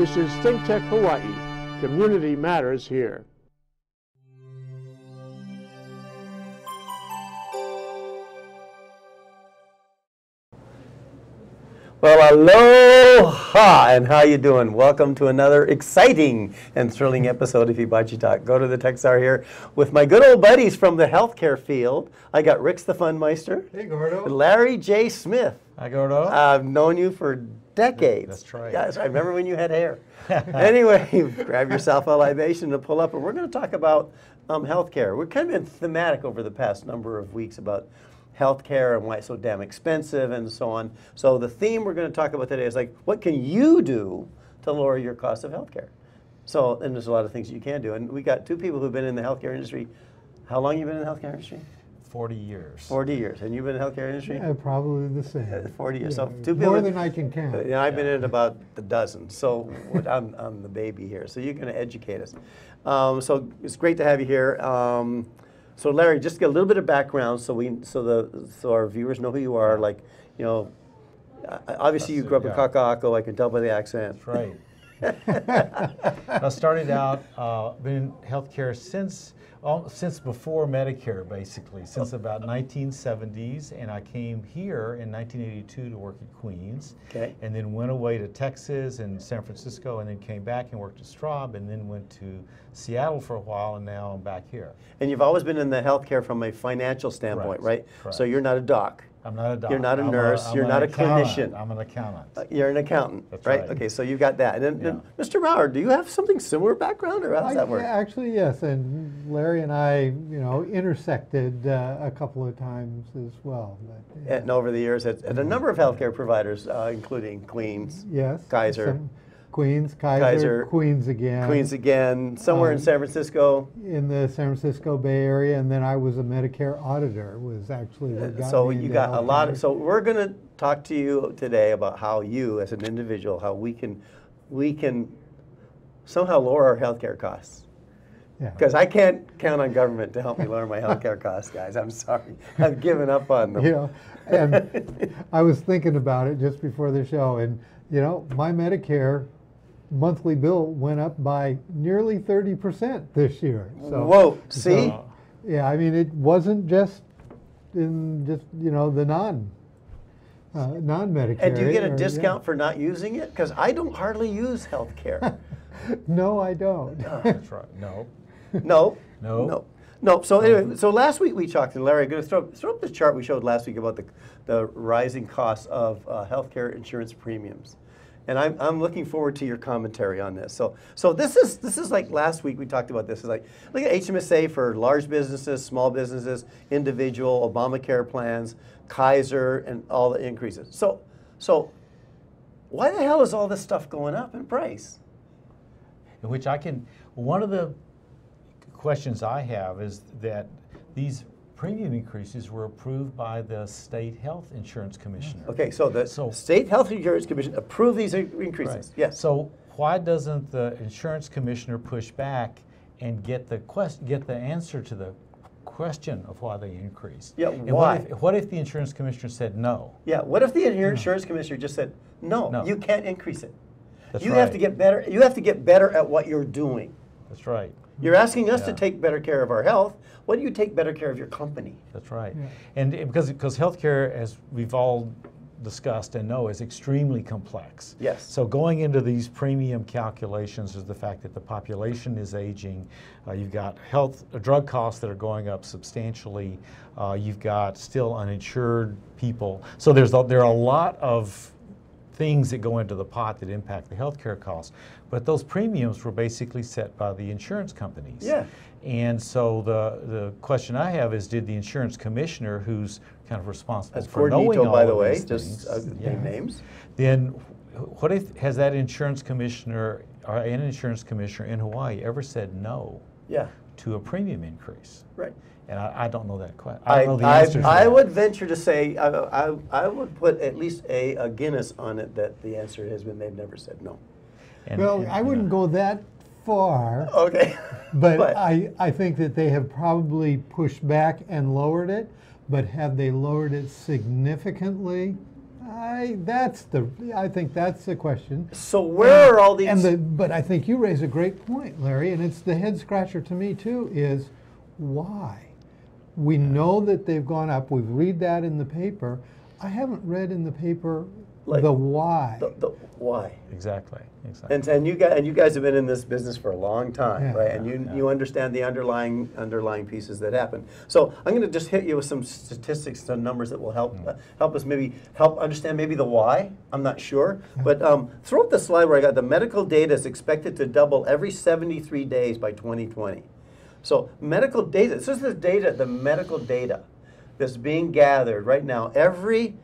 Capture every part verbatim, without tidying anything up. This is ThinkTech Hawaii. Community matters here. Well, aloha, and how you doing? Welcome to another exciting and thrilling episode of Hibachi Talk. Go to the Texar here with my good old buddies from the healthcare field. I got Ricks the Funmeister. Hey, Gordo. Larry J. Smith. Hi, Gordo. I've known you for decades. That's right. Yes, I remember when you had hair. Anyway, grab yourself a libation to pull up, and we're going to talk about um, healthcare. We've kind of been thematic over the past number of weeks about healthcare and why it's so damn expensive and so on. So the theme we're going to talk about today is like, what can you do to lower your cost of healthcare? So, and there's a lot of things that you can do. And we got two people who've been in the healthcare industry. How long have you been in the healthcare industry? forty years. forty years. And you've been in the healthcare industry? Yeah, probably the same. forty years. Yeah, so two more people, than I can count. And I've yeah. been in about a dozen. So I'm, I'm the baby here. So you're going to educate us. Um, so it's great to have you here. Um, So Larry, just get a little bit of background, so we, so the, so our viewers know who you are. Like, you know, obviously That's you grew it, up yeah. in Kaka'ako. I can tell by the accent. That's right. I started out, uh, been in healthcare since um, since before Medicare, basically, since about nineteen seventies, and I came here in nineteen eighty-two to work at Queens. Okay. And then went away to Texas and San Francisco, and then came back and worked at Straub, and then went to Seattle for a while, and now I'm back here. And you've always been in the healthcare from a financial standpoint, right? right? Correct. So you're not a doc. I'm not a doctor. You're not a nurse. A, you're not a clinician. I'm an accountant. Uh, you're an accountant, That's right? right? Okay, so you've got that. And then, yeah. and Mister Rauer, do you have something similar background, or how does I, that work? Actually, yes. And Larry and I, you know, intersected uh, a couple of times as well. But, yeah. And over the years, at, at a number of healthcare providers, uh, including Queens, yes, Kaiser. Some Queens, Kaiser, Kaiser, Queens again. Queens again, somewhere um, in San Francisco. In the San Francisco Bay Area, and then I was a Medicare auditor, was actually what got So you got a lot of, so we're going to talk to you today about how you, as an individual, how we can, we can somehow lower our healthcare costs. Because yeah. I can't count on government to help me lower my healthcare costs, guys. I'm sorry. I've given up on them. You know, and I was thinking about it just before the show, and you know, my Medicare monthly bill went up by nearly thirty percent this year. So, Whoa, see? So, yeah, I mean, it wasn't just in just, you know, the non, uh, non-Medicare. And do you get a or, discount yeah. for not using it? Because I don't hardly use health care. No, I don't. No, that's right. No. No. No. No. No. So anyway, so last week we talked, and Larry, I'm going to throw, throw up the chart we showed last week about the, the rising costs of uh, healthcare insurance premiums. And I'm, I'm looking forward to your commentary on this. So, so this is this is like last week we talked about this. It's like, look at H M S A for large businesses, small businesses, individual, Obamacare plans, Kaiser, and all the increases. So, so why the hell is all this stuff going up in price? In which I can, one of the questions I have is that these premium increases were approved by the State Health Insurance Commissioner. Okay, so the so, State Health Insurance Commissioner approved these increases. Right. Yes. So why doesn't the Insurance Commissioner push back and get the quest, get the answer to the question of why they increased? Yeah, and why? What if, what if the Insurance Commissioner said no? Yeah, what if the Insurance no. Commissioner just said, no, no, you can't increase it. That's you right. have to get better. You have to get better at what you're doing. That's right. You're asking us yeah. to take better care of our health. Why do you take better care of your company? That's right. Yeah. And because, because healthcare, as we've all discussed and know, is extremely complex. Yes. So going into these premium calculations is the fact that the population is aging. Uh, you've got health uh, drug costs that are going up substantially. Uh, you've got still uninsured people. So there's a, there are a lot of things that go into the pot that impact the healthcare costs, but those premiums were basically set by the insurance companies. Yeah. And so the the question I have is, did the insurance commissioner, who's kind of responsible for knowing all by the way, just names, then what if has that insurance commissioner or an insurance commissioner in Hawaii ever said no? Yeah. To a premium increase, right? And I, I don't know that question. I, I don't know the answer. I, I would venture to say I, I, I would put at least a, a Guinness on it that the answer has been they've never said no. And, well, and, I wouldn't know. go that far. Okay, but, but I I think that they have probably pushed back and lowered it. But have they lowered it significantly? I that's the I think that's the question. So where and, are all these? And the, but I think you raise a great point, Larry, and it's the head scratcher to me too. Is why we yeah. know that they've gone up. We've read that in the paper. I haven't read in the paper like, the why. The, the why exactly. Exactly. And and you guys and you guys have been in this business for a long time, yeah, right? Yeah, and you yeah. you understand the underlying underlying pieces that happen. So I'm going to just hit you with some statistics, some numbers that will help mm. uh, help us maybe help understand maybe the why. I'm not sure, but um, throw up the slide where I got the medical data is expected to double every seventy-three days by twenty twenty. So medical data. This is the data, the medical data that's being gathered right now every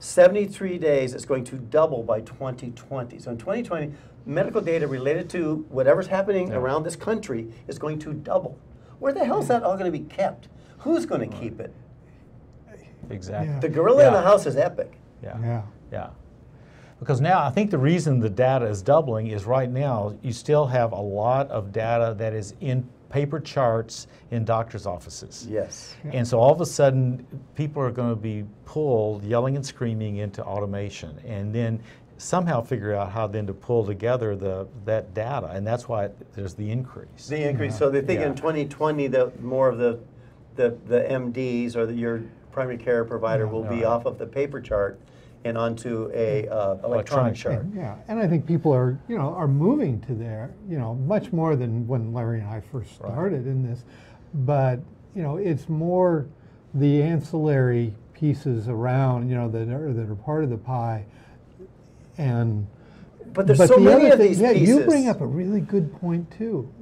seventy-three days, it's going to double by twenty twenty. So in twenty twenty, medical data related to whatever's happening yeah. around this country is going to double. Where the hell is that all going to be kept? Who's going to keep it? Exactly. Yeah. The gorilla yeah. in the house is Epic. Yeah. Yeah. Yeah. Because now I think the reason the data is doubling is right now you still have a lot of data that is in paper charts in doctors' offices. Yes. Yeah. And so all of a sudden, people are going to be pulled, yelling and screaming, into automation, and then somehow figure out how then to pull together the that data, and that's why it, there's the increase. The increase. Yeah. So they think yeah. in twenty twenty, the more of the the the M Ds or the, your primary care provider yeah, will no, be right. off of the paper chart and onto a uh, electronic, electronic chart. And, yeah, and I think people are, you know, are moving to there, you know, much more than when Larry and I first started right. in this, but you know, it's more the ancillary pieces around, you know, that are that are part of the pie, and but there's but so the many other of thing, these yeah, pieces. You bring up a really good point too,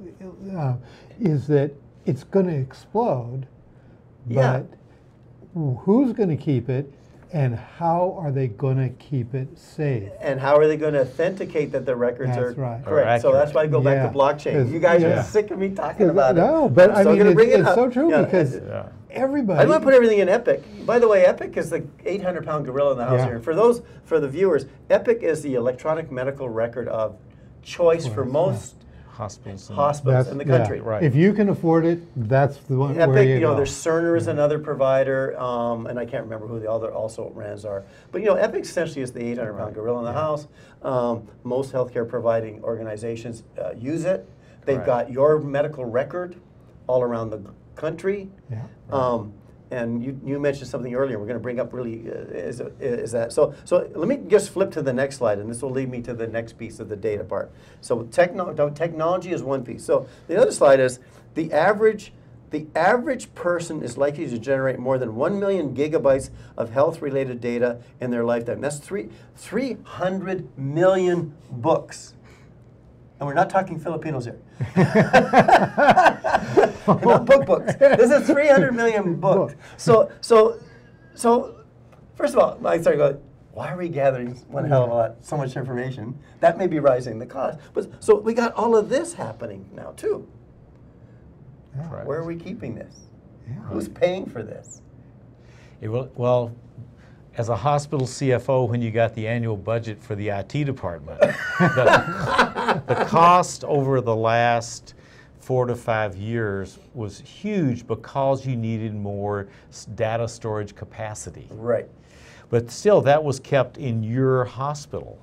uh, is that it's going to explode, yeah. but who's going to keep it? And how are they going to keep it safe? And how are they going to authenticate that the records that's are right. correct? So that's why I go yeah. back to blockchain. You guys yeah. are sick of me talking about no, it. No, but I'm I mean, it's, it it's so true yeah, because yeah. everybody. I want to put everything in Epic. By the way, Epic is the eight hundred pound gorilla in the house yeah. here. For those, for the viewers, Epic is the electronic medical record of choice well, for most. Yeah. Hospitals, and hospitals in the country. Yeah, right. If you can afford it, that's the one. Epic, where you, you know, go. There's Cerner is yeah. another provider, um, and I can't remember who the other also brands are. But you know, Epic essentially is the eight hundred pound gorilla in the yeah. house. Um, most healthcare providing organizations uh, use it. They've right. got your medical record all around the country. Yeah. Right. Um, and you, you mentioned something earlier. We're going to bring up really uh, is is that so? So let me just flip to the next slide, and this will lead me to the next piece of the data part. So techno technology is one piece. So the other slide is the average the average person is likely to generate more than one million gigabytes of health-related data in their lifetime. That's three three hundred million books. And we're not talking Filipinos here. Not book books. This is three hundred million books. So, so, so, first of all, I started going, why are we gathering one hell of a lot, so much information? That may be rising the cost. But so we got all of this happening now too. Yeah. Where are we keeping this? Yeah. Who's paying for this? It will, well. As a hospital C F O, when you got the annual budget for the I T department, the, the cost over the last four to five years was huge because you needed more data storage capacity. Right. But still, that was kept in your hospital.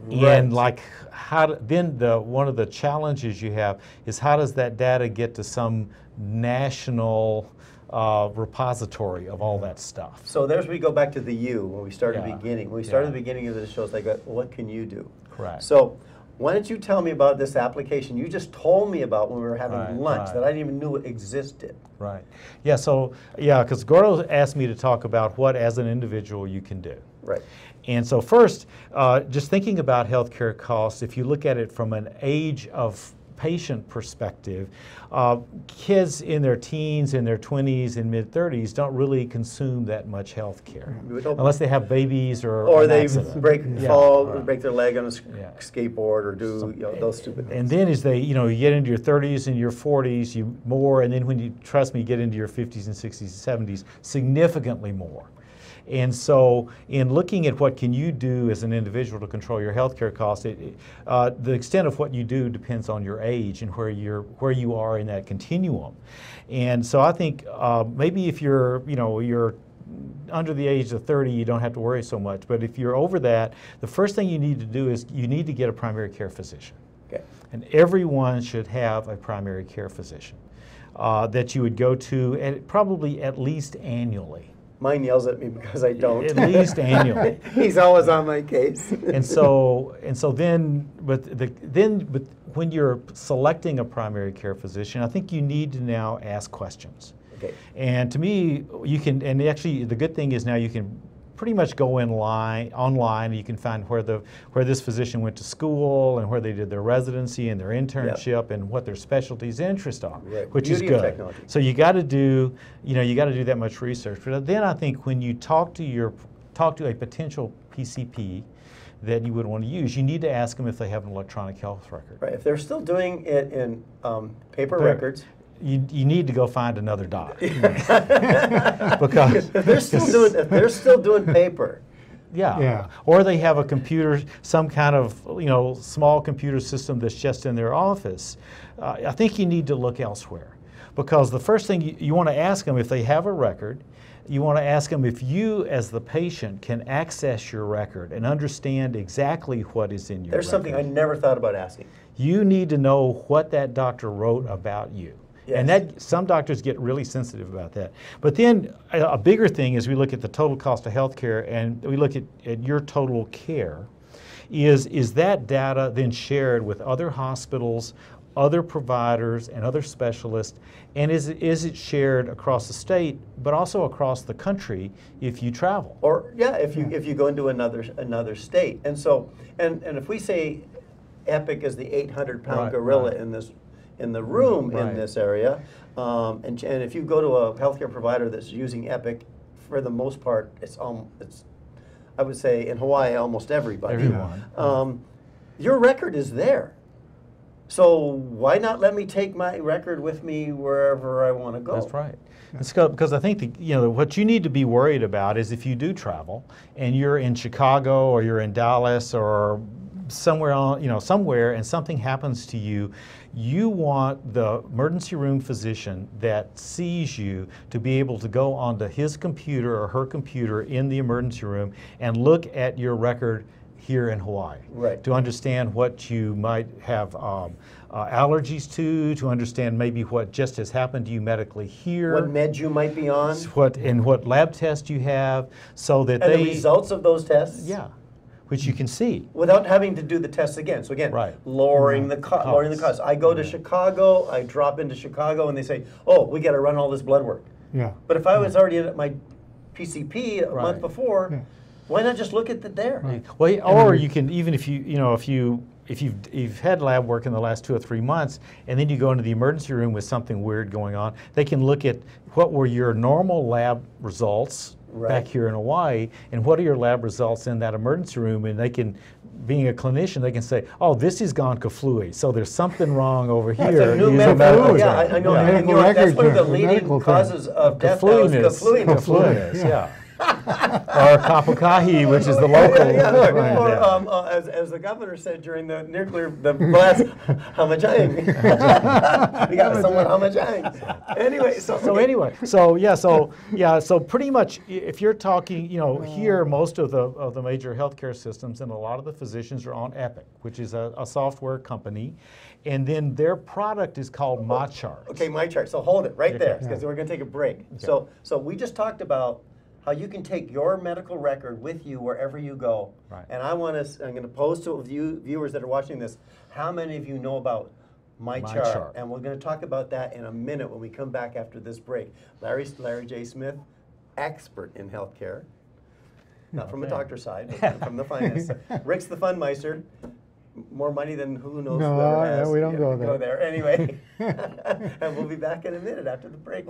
Right. And like, how do, then the one of the challenges you have is how does that data get to some national Uh, repository of all that stuff. So there's we go back to the you when we started yeah. beginning. When we started yeah. the beginning of the show, it's like, what can you do? Correct. So why don't you tell me about this application you just told me about when we were having right, lunch right. that I didn't even know existed. Right. Yeah, so, yeah, because Gordo asked me to talk about what, as an individual, you can do. Right. And so first, uh, just thinking about healthcare costs, if you look at it from an age of patient perspective, uh, kids in their teens, in their twenties, and mid thirties don't really consume that much health care unless they have babies or or they accident. break yeah. fall, right. break their leg on a yeah. skateboard or do Some, you know, those stupid things. And then as they you know you get into your thirties and your forties, you more, and then when you trust me, you get into your fifties and sixties and seventies, significantly more. And so in looking at what can you do as an individual to control your healthcare costs, it, uh, the extent of what you do depends on your age and where you're where you are in that continuum. And so I think uh, maybe if you're, you know, you're under the age of thirty, you don't have to worry so much. But if you're over that, the first thing you need to do is you need to get a primary care physician. Okay. And everyone should have a primary care physician uh, that you would go to at probably at least annually. Mine yells at me because I don't. At least annually. He's always on my case. And so, and so then, but the, then, but when you're selecting a primary care physician, I think you need to now ask questions. Okay. And to me, you can, and actually, the good thing is now you can pretty much go in line, online. You can find where the where this physician went to school and where they did their residency and their internship, yep, and what their specialties and interests are, right, which Beauty is good. Technology. So you got to do, you know, you got to do that much research. But then I think when you talk to your talk to a potential P C P that you would want to use, you need to ask them if they have an electronic health record. Right. If they're still doing it in um, paper they're, records. You, you need to go find another doc. Because if they're still doing, if they're still doing paper. Yeah. Yeah, or they have a computer, some kind of, you know, small computer system that's just in their office. Uh, I think you need to look elsewhere, because the first thing you, you want to ask them if they have a record. You want to ask them if you, as the patient, can access your record and understand exactly what is in your record. There's something I never thought about asking. You need to know what that doctor wrote about you. Yes. And that some doctors get really sensitive about that. But then a, a bigger thing is we look at the total cost of health care, and we look at, at your total care. Is, is that data then shared with other hospitals, other providers, and other specialists? And is it, is it shared across the state, but also across the country if you travel? Or, yeah, if you, if you go into another, another state. And so, and, and if we say Epic is the eight hundred pound right, gorilla right. in this in the room right. in this area, um, and, and if you go to a healthcare provider that's using Epic, for the most part, it's um, it's, I would say in Hawaii, almost everybody. Everyone. Um, your record is there, so why not let me take my record with me wherever I want to go? That's right. It's because I think the, you know, what you need to be worried about is if you do travel and you're in Chicago or you're in Dallas or somewhere on, you know, somewhere, and something happens to you, you want the emergency room physician that sees you to be able to go onto his computer or her computer in the emergency room and look at your record here in Hawaii, right, to understand what you might have um, uh, allergies to, to understand maybe what just has happened to you medically here, what meds you might be on, what and what lab tests you have, so that and they, the results of those tests. Yeah. Which you can see without having to do the tests again. So again, right. lowering mm-hmm. the co cost. lowering the cost. I go to yeah. Chicago, I drop into Chicago, and they say, "Oh, we got to run all this blood work." Yeah. But if I was yeah. already at my P C P a right. month before, yeah. why not just look at it there? Right. Well, or you can, even if you, you know, if you if you've you've had lab work in the last two or three months, and then you go into the emergency room with something weird going on, they can look at what were your normal lab results. Right. Back here in Hawaii, and what are your lab results in that emergency room? And they can, being a clinician, they can say, "Oh, this has gone kaflooey. So there's something wrong over here." That's a new medical. Yeah, I, I know. Yeah. And, you know, that's one of the leading causes of death. Kaflooeyness. Yeah. Or Kapakahi, which is the local. Yeah, yeah, yeah. Right. Or, um, uh, as, as the governor said during the nuclear the blast, Hamajaing. We got someone Hamajaing. Anyway, so so okay. anyway, so yeah, so yeah, so pretty much, if you're talking, you know, here most of the of the major healthcare systems and a lot of the physicians are on Epic, which is a, a software company, and then their product is called MyChart. Okay, MyChart. So hold it right there, because yeah. we're going to take a break. Okay. So so we just talked about how you can take your medical record with you wherever you go. Right. And I want to, I'm going to pose to view, viewers that are watching this, how many of you know about MyChart? And we're going to talk about that in a minute when we come back after this break. Larry, Larry J. Smith, expert in healthcare, not okay. from a doctor's side, but from the finance side. Rick's the fundmeister. More money than who knows no, whoever has. No, we don't yeah, go, we there. go there. Anyway, and we'll be back in a minute after the break.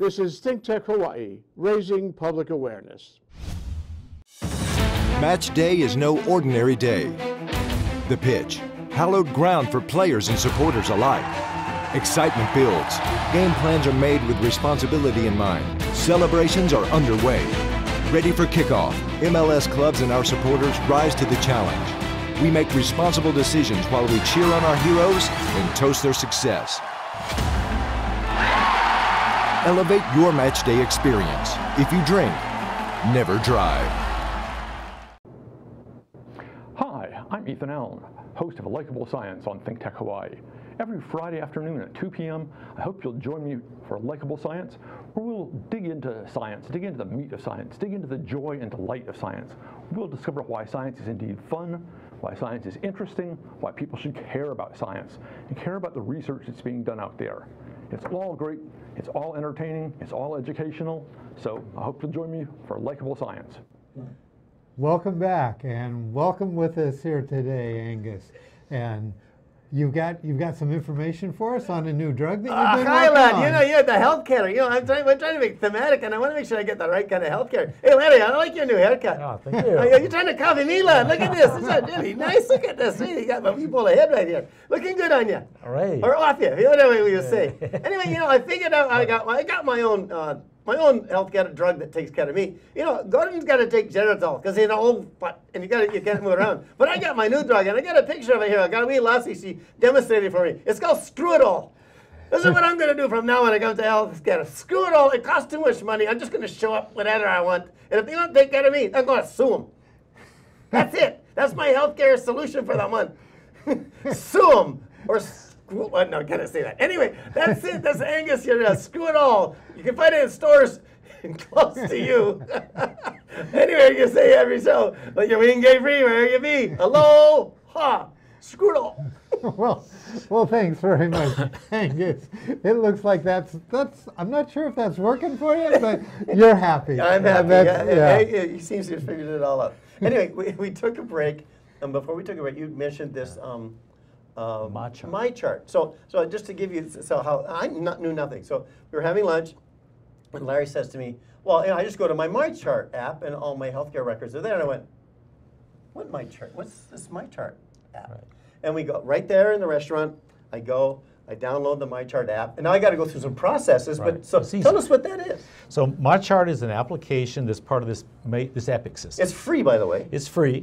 This is ThinkTech Hawaii, raising public awareness. Match day is no ordinary day. The pitch, hallowed ground for players and supporters alike. Excitement builds. Game plans are made with responsibility in mind. Celebrations are underway. Ready for kickoff, M L S clubs and our supporters rise to the challenge. We make responsible decisions while we cheer on our heroes and toast their success. elevate your match day experience. If you drink, never drive. Hi, I'm Ethan Allen, host of A Likeable Science on ThinkTech Hawaii. Every Friday afternoon at two p m, I hope you'll join me for Likeable Science, where we'll dig into science, dig into the meat of science, dig into the joy and delight of science. We'll discover why science is indeed fun, why science is interesting, why people should care about science, and care about the research that's being done out there. It's all great, it's all entertaining, it's all educational, so I hope you'll join me for Likeable Science. Welcome back, and welcome with us here today, Angus. And You've got you've got some information for us on a new drug that you've been uh, hi, lad. On. You know, you're the healthcare. You know, I'm trying. I'm trying to make thematic, and I want to make sure I get the right kind of healthcare. Hey, Larry, I like your new haircut. Oh, thank you. Oh, you're trying to copy me, lad. Look at this. It's not really nice. Look at this. You got my wee bowl of head right here. Looking good on you. All right. Or off you. Whatever you say. Anyway, you know, I figured out. I got. I got my own. Uh, My own healthcare drug that takes care of me. You know, Gordon's got to take Geridol because he's an old butt and you got you can't move around. But I got my new drug and I got a picture of it here. I got a wee lassie. She demonstrated for me. It's called Screw It All. This is what I'm going to do from now when it comes to healthcare. Screw it all. It costs too much money. I'm just going to show up whenever I want. And if they don't take care of me, I'm going to sue them. That's it. That's my healthcare solution for the month. Sue them or. Well, I'm not going to say that. Anyway, that's it. That's Angus. You're uh, Screw It All. You can find it in stores close to you. Anywhere you say every show. But you're being gay free where you be. Aloha. Screw It All. well, well, thanks very much, Angus. It looks like that's, that's, I'm not sure if that's working for you, but you're happy. I'm happy. Yeah, yeah. Yeah. He seems to have figured it all out. Anyway, we, we took a break. And before we took a break, you mentioned this. Um, Uh, MyChart. MyChart. So, so just to give you, so how I not, knew nothing. So we were having lunch, and Larry says to me, "Well, you know, I just go to my MyChart app, and all my healthcare records are there." And I went, "What MyChart? What's this MyChart app?" Right. And we go right there in the restaurant. I go, I download the MyChart app, and now I got to go through some processes. Right. But so, tell us what that is. So, MyChart is an application that's part of this this Epic system. It's free, by the way. It's free.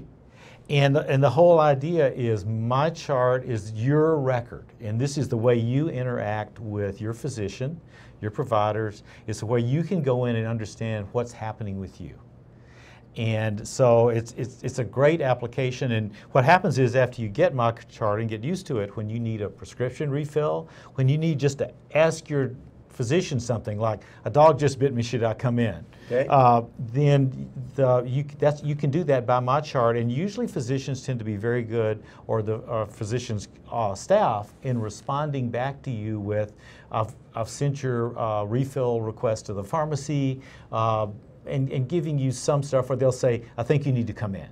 And the, and the whole idea is MyChart is your record, and this is the way you interact with your physician, your providers. It's the way you can go in and understand what's happening with you. And so it's, it's, it's a great application, and what happens is after you get MyChart and get used to it, when you need a prescription refill, when you need just to ask your physician something like, a dog just bit me, should I come in? Okay. Uh, then the, you, that's, you can do that by MyChart, and usually physicians tend to be very good, or the uh, physician's uh, staff, in responding back to you with, I've, I've sent your uh, refill request to the pharmacy, uh, and, and giving you some stuff, or they'll say, I think you need to come in.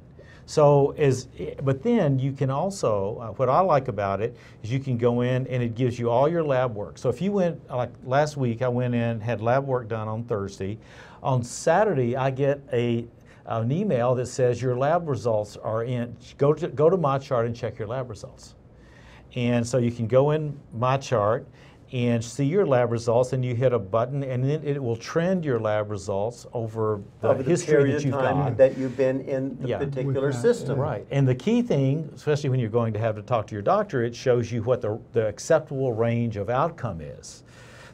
So, as, but then you can also, uh, what I like about it is you can go in and it gives you all your lab work. So if you went, like last week I went in, had lab work done on Thursday. On Saturday I get a, an email that says your lab results are in, go to, go to MyChart and check your lab results. And so you can go in MyChart and see your lab results, and you hit a button, and then it will trend your lab results over the, over the history that you've got. That you've been in the yeah. particular that, system. Yeah. Right, and the key thing, especially when you're going to have to talk to your doctor, it shows you what the, the acceptable range of outcome is.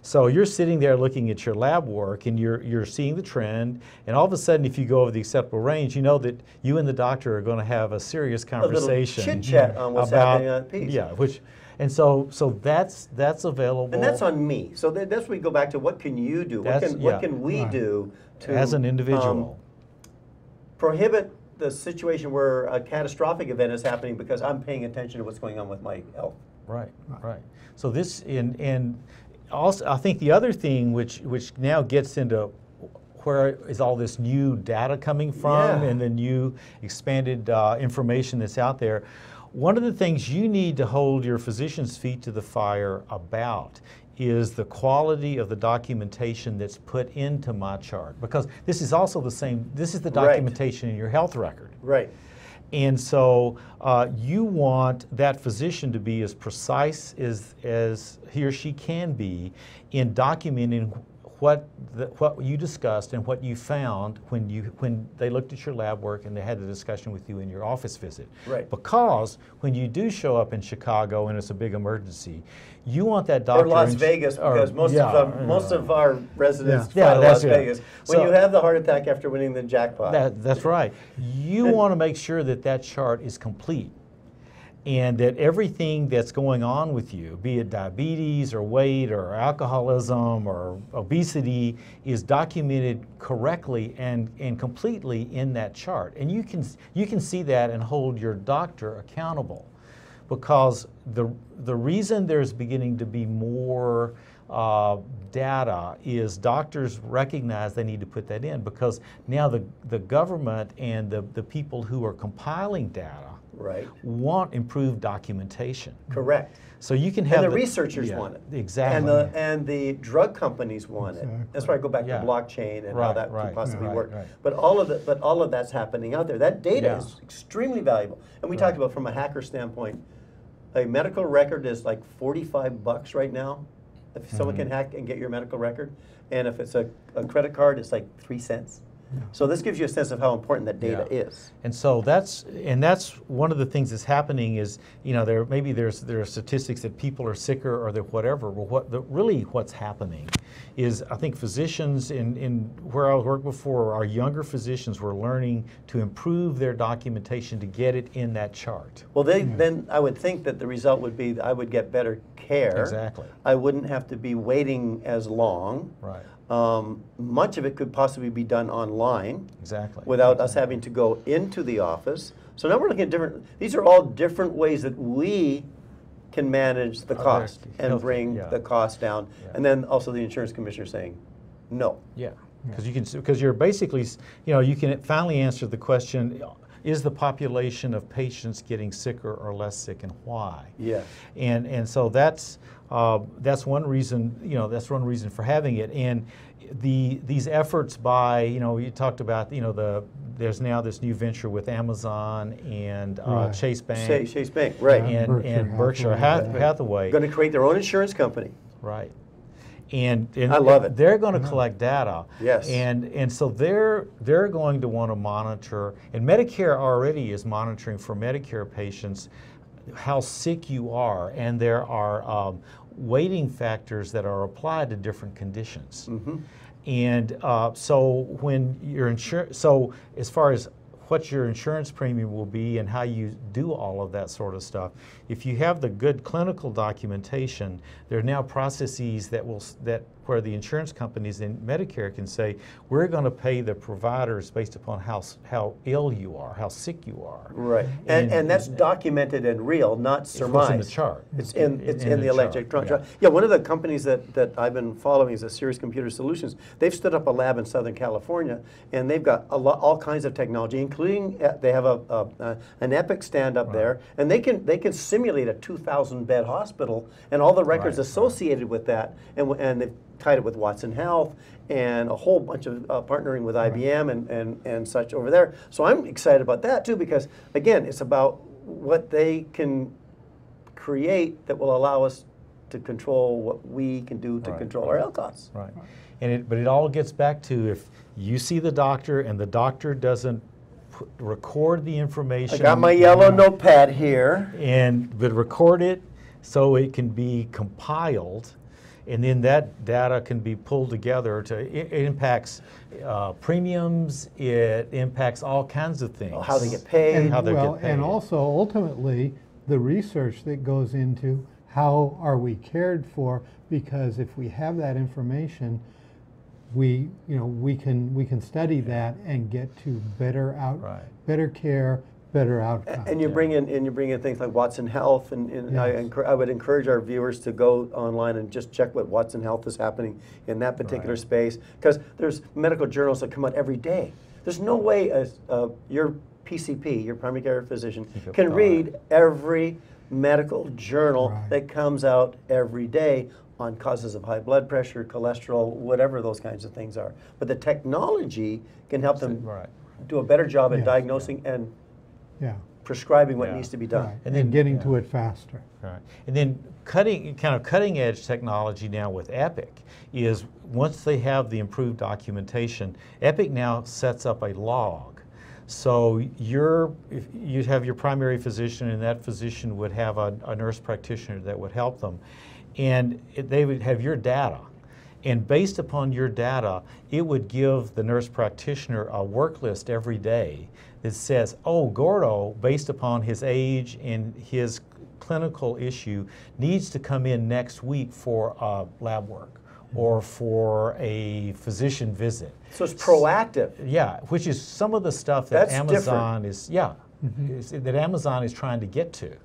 So you're sitting there looking at your lab work, and you're, you're seeing the trend, and all of a sudden if you go over the acceptable range, you know that you and the doctor are going to have a serious conversation. A little chit-chat on what's about, happening on that piece. Yeah, which, and so, so that's, that's available. And that's on me. So that's where we go back to what can you do? What can, yeah. what can we right. do to, as an individual, um, prohibit the situation where a catastrophic event is happening because I'm paying attention to what's going on with my health. Right, right. So this, and, and also, I think the other thing which, which now gets into where is all this new data coming from yeah. and the new expanded uh, information that's out there. One of the things you need to hold your physician's feet to the fire about is the quality of the documentation that's put into MyChart, because this is also the same, this is the documentation right. in your health record. Right. And so uh, you want that physician to be as precise as, as he or she can be in documenting what the, what you discussed and what you found when you when they looked at your lab work and they had the discussion with you in your office visit. Right. Because when you do show up in Chicago and it's a big emergency, you want that doctor. Or Las Vegas, because or, most yeah, of our, yeah. most of our residents yeah. fly yeah, to Las yeah. Vegas. When so, you have the heart attack after winning the jackpot. That, that's right. You want to make sure that that chart is complete. And that everything that's going on with you, be it diabetes or weight or alcoholism or obesity, is documented correctly and, and completely in that chart. And you can, you can see that and hold your doctor accountable, because the, the reason there's beginning to be more uh, data is doctors recognize they need to put that in, because now the, the government and the, the people who are compiling data Right. want improved documentation. Correct. So you can have and the, the researchers yeah, want it. Exactly. And the and the drug companies want exactly. it. That's why I go back yeah. to blockchain and right, how that right, could possibly right, work. Right. But all of the, but all of that's happening out there. That data yeah. is extremely valuable. And we right. talked about from a hacker standpoint, a medical record is like forty-five bucks right now. If mm-hmm. someone can hack and get your medical record, and if it's a, a credit card, it's like three cents. So this gives you a sense of how important that data yeah. is. And so that's and that's one of the things that's happening is, you know, there maybe there's there are statistics that people are sicker or that whatever. Well, what the, really what's happening is I think physicians in, in where I worked before, our younger physicians were learning to improve their documentation to get it in that chart. Well, they, mm-hmm. then I would think that the result would be that I would get better care. Exactly. I wouldn't have to be waiting as long. Right. Um, much of it could possibly be done online, exactly, without exactly. us having to go into the office. So now we're looking at different, these are all different ways that we can manage the cost oh, and bring yeah. the cost down. Yeah. And then also the insurance commissioner saying no. Yeah, because yeah. you can, because you're basically, you know, you can finally answer the question, is the population of patients getting sicker or less sick, and why? Yeah. And, and so that's, Uh, that's one reason, you know, that's one reason for having it. And the these efforts by, you know, you talked about, you know, the there's now this new venture with Amazon and uh, right. Chase Bank. Chase, Chase Bank, right. And, and Berkshire, and Berkshire Hathaway. Hathaway. Hathaway. Going to create their own insurance company. Right. And, and I love it. They're going to collect data. Yes. And and so they're they're going to want to monitor, and Medicare already is monitoring for Medicare patients how sick you are, and there are um, weighting factors that are applied to different conditions. Mm-hmm. And uh, so when your insur- so as far as what your insurance premium will be and how you do all of that sort of stuff, if you have the good clinical documentation, there are now processes that will that where the insurance companies and Medicare can say, we're going to pay the providers based upon how how ill you are, how sick you are. Right, and and, and that's and, documented and real, not surmised. It's in the chart. It's in it's in, in, in the, the electric chart. chart. Yeah. yeah, one of the companies that that I've been following is Sirius Computer Solutions. They've stood up a lab in Southern California, and they've got a lot all kinds of technology, including they have a, a, a an Epic stand up right. there, and they can they can simulate a two thousand bed hospital and all the records right. associated right. with that, and and they've tied it with Watson Health and a whole bunch of uh, partnering with I B M right. and, and, and such over there. So I'm excited about that too, because again, it's about what they can create that will allow us to control what we can do to right. control right. our health costs. Right. And it, but it all gets back to if you see the doctor and the doctor doesn't put, record the information. I got my yellow notepad here. And but record it so it can be compiled. And then that data can be pulled together to, it, it impacts uh, premiums, it impacts all kinds of things. How they get paid, and, how they well, get paid. And also, ultimately, the research that goes into how are we cared for, because if we have that information, we, you know, we can, we can study that and get to better out, right. better care, better outcome. And you yeah. bring in and you bring in things like Watson Health, and, and yes. I, I would encourage our viewers to go online and just check what Watson Health is happening in that particular right. space, because there's medical journals that come out every day. There's no way a, uh, your P C P, your primary care physician, can read every medical journal right. that comes out every day on causes of high blood pressure, cholesterol, whatever those kinds of things are. But the technology can help them right. do a better job at yes. diagnosing yeah. and yeah. prescribing what yeah. needs to be done. Right. And then and getting yeah. to it faster. Right. And then cutting, kind of cutting edge technology now with Epic is once they have the improved documentation, Epic now sets up a log. So you're, if you'd have your primary physician, and that physician would have a, a nurse practitioner that would help them. And they would have your data. And based upon your data, it would give the nurse practitioner a work list every day that says, oh, Gordo, based upon his age and his clinical issue, needs to come in next week for uh, lab work or for a physician visit. So it's proactive. So, yeah, which is some of the stuff that That's Amazon different. is, yeah, mm-hmm. is, that Amazon is trying to get to.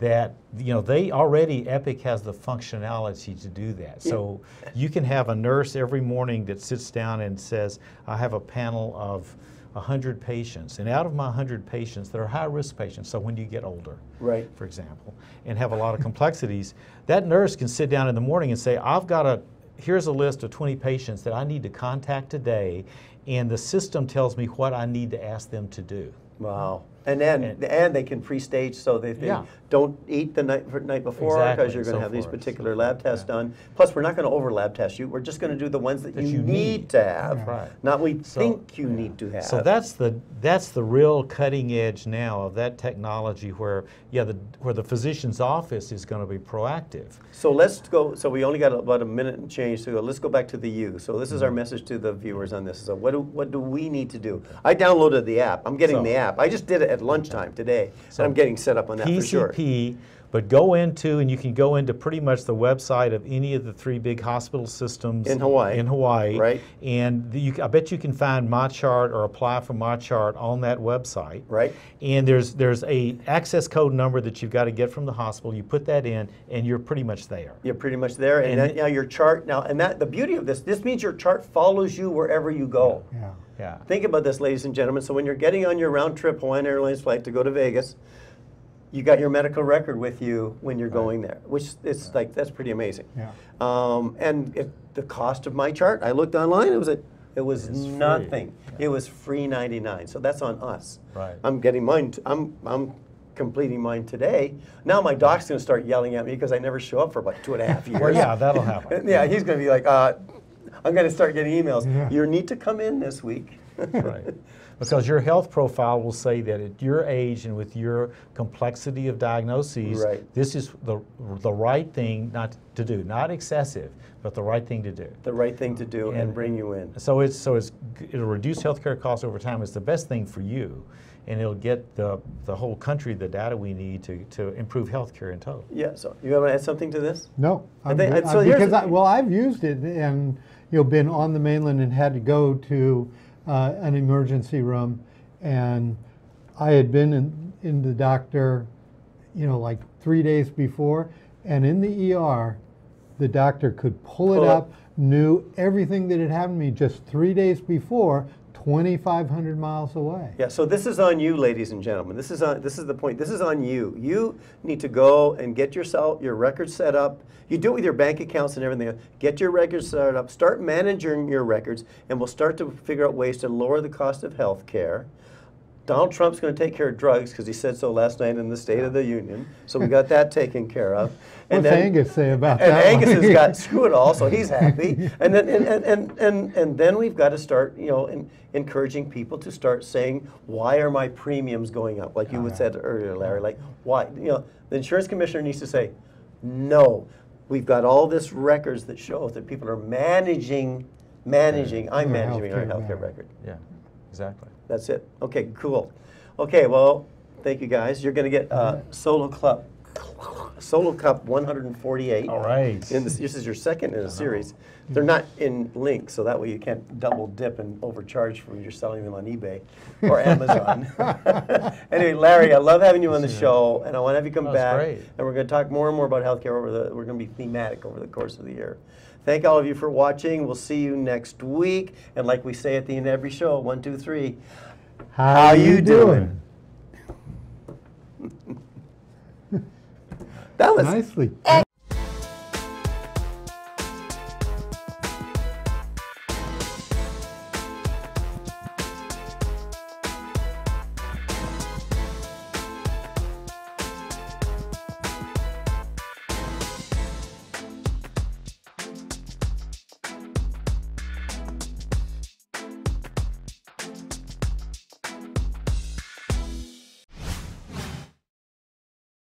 That, you know, they already, Epic has the functionality to do that. So you can have a nurse every morning that sits down and says, I have a panel of one hundred patients, and out of my one hundred patients, they're high-risk patients, so when you get older, right. for example, and have a lot of complexities, that nurse can sit down in the morning and say, I've got a, here's a list of twenty patients that I need to contact today, and the system tells me what I need to ask them to do. Wow. And then and, and they can pre-stage, so they, they yeah. don't eat the night, night before because exactly, you're going to so have these particular so, lab tests yeah. done. Plus, we're not going to over lab test you. We're just going to do the ones that, that you, you need, need to have, right. not we so, think you yeah. need to have. So that's the that's the real cutting edge now of that technology, where yeah, the, where the physician's office is going to be proactive. So let's go. So we only got about a minute and change to go. Let's go back to the you. So this is our message to the viewers on this. So what do what do we need to do? I downloaded the app. I'm getting so, the app. I just did it. At lunchtime today, so I'm getting set up on that P C P, for sure. P C P, but go into, and you can go into pretty much the website of any of the three big hospital systems in Hawaii. In Hawaii, right? And the, you, I bet you can find MyChart or apply for MyChart on that website, right? And there's there's a access code number that you've got to get from the hospital. You put that in, and you're pretty much there. You're pretty much there, and, and that, now your chart now, and that the beauty of this, this means your chart follows you wherever you go. Yeah. yeah. Yeah. Think about this, ladies and gentlemen. So when you're getting on your round-trip Hawaiian Airlines flight to go to Vegas, you got your medical record with you when you're right. going there, which it's right. like, that's pretty amazing. Yeah. Um, and it, the cost of my chart, I looked online, it was a, it was it's nothing. Yeah. It was free ninety-nine. So that's on us. Right. I'm getting mine. T I'm I'm completing mine today. Now my doc's going to start yelling at me because I never show up for about two and a half years. Well, yeah, that'll happen. yeah, he's going to be like. Uh, I'm going to start getting emails. Yeah. You need to come in this week. right. Because your health profile will say that at your age and with your complexity of diagnoses, right. this is the, the right thing not to do. Not excessive, but the right thing to do. The right thing to do and, and bring you in. So it's so it's it'll reduce healthcare costs over time. It's the best thing for you. And it'll get the, the whole country the data we need to, to improve healthcare in total. Yeah, so you want to add something to this? No. I'm, they, I'm, so because I, well, I've used it and you know, been on the mainland and had to go to uh, an emergency room, and I had been in, in the doctor, you know, like three days before, and in the E R, the doctor could pull, pull it up, up, knew everything that had happened to me just three days before, twenty-five hundred miles away. Yeah, so this is on you, ladies and gentlemen. This is on, this is the point. This is on you. You need to go and get yourself your records set up. You do it with your bank accounts and everything. Get your records set up. Start managing your records, and we'll start to figure out ways to lower the cost of health care. Donald Trump's going to take care of drugs because he said so last night in the State of the Union. So we got that taken care of. And what's then, Angus say about and that? And Angus one? has got screw it all, so he's happy. And then and and, and, and, and then we've got to start, you know, in, encouraging people to start saying, why are my premiums going up? Like you would said earlier, Larry. Like why? You know, the insurance commissioner needs to say, no, we've got all this records that show that people are managing, managing. I'm Your managing our healthcare, healthcare record. Yeah, exactly. That's it. Okay, cool. Okay, well, thank you guys. You're going to get uh, Solo Cup, Solo Cup one hundred forty-eight. All right. In this, this is your second in a series. They're not in link, so that way you can't double dip and overcharge for you're selling them on eBay or Amazon. Anyway, Larry, I love having you on the show, and I want to have you come that was back. Great. And we're going to talk more and more about healthcare over the. We're going to be thematic over the course of the year. Thank all of you for watching. We'll see you next week. And like we say at the end of every show, one, two, three. How, How you doing? doing? That was nicely.